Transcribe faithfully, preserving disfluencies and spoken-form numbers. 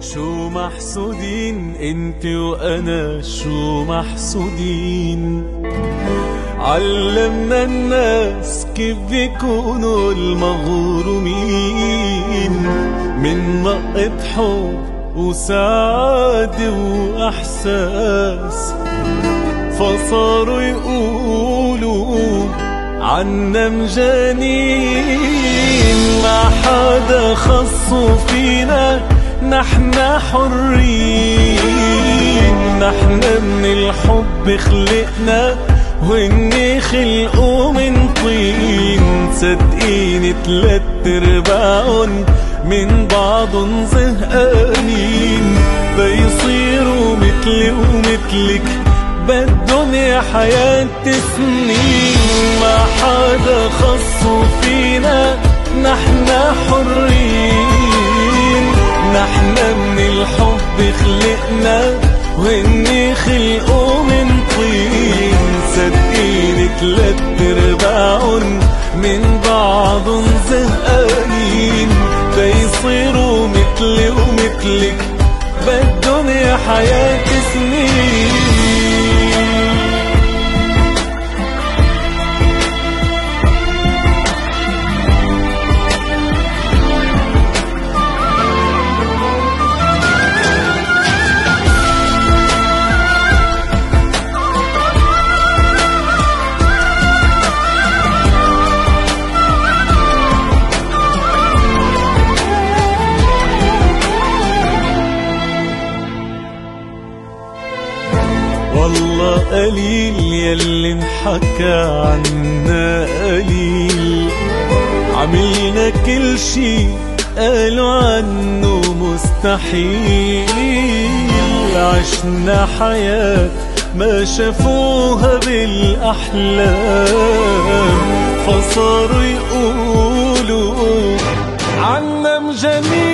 شو محسودين انت وانا، شو محسودين. علمنا الناس كيف بيكونوا المغرومين، من نقطة حب وسعادة واحساس، فصاروا يقولوا عنا مجانين. ما حدا خصو فينا، نحن حرين، نحن من الحب خلقنا وهن خلقوا من طين. صدقيني تلات ارباعن من بعضن زهقانين، بيصيروا متلي ومتلك بدن يا حياة سنين. ما حدا خصو فينا، نحن حرين، نحن من الحب خلقنا وهن خلقوا من طين. صدقيني تلات ارباعن من بعضن زهقانين، بيصيروا متلي ومتلك بدن يا حياة سنين. والله قليل ياللي انحكى عنا، قليل عملنا كل شي قالوا عنه مستحيل. عشنا حياة ما شافوها بالأحلام، فصاروا يقولوا عنا مجانين.